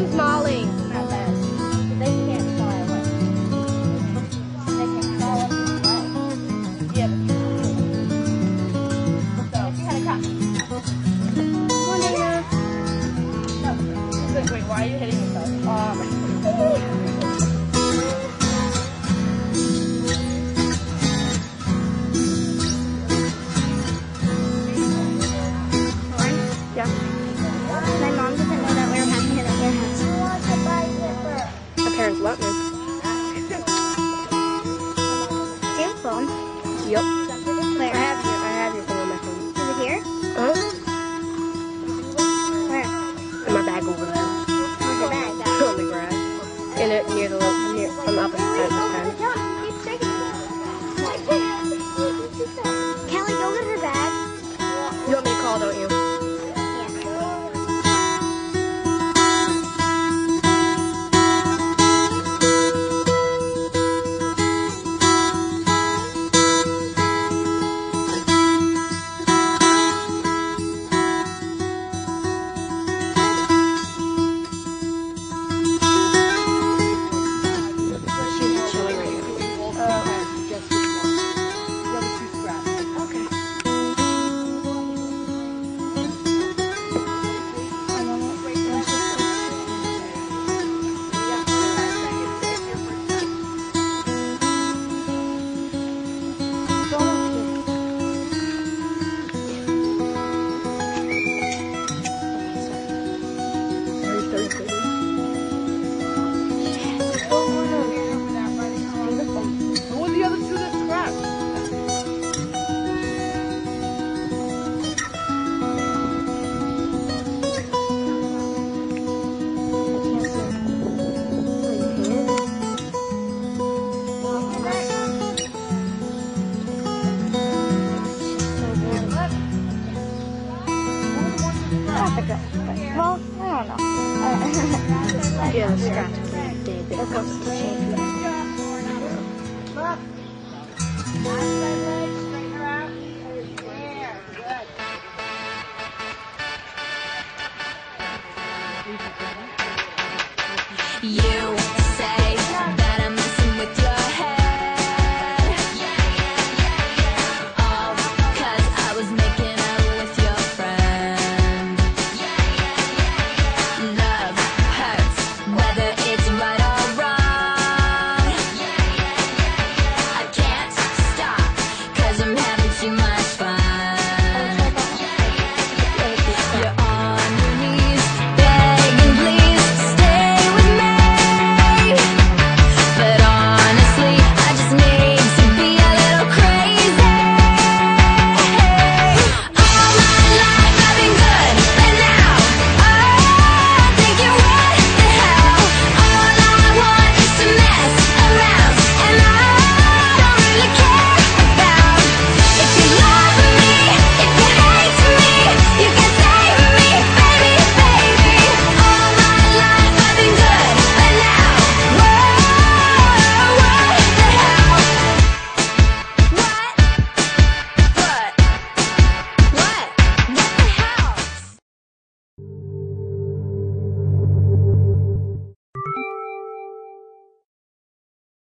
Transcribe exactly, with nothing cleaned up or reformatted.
name's Molly. They can't fly away. They can fly up and fly. Yeah, but you had a cop. Come on, Nana. No. Wait, wait, why are you hitting yourself? Um. What? Your phone? Yep. Where? I have your, I have your phone on my phone. Is it here? Uh huh? Where? In my bag over there. Where's your bag? On the grass. In it, near the little, near, on the opposite side this time. Kelly, go get her bag. You want me to call, don't you? Well, I don't know. Uh, yeah, the scratch was big. It comes to change.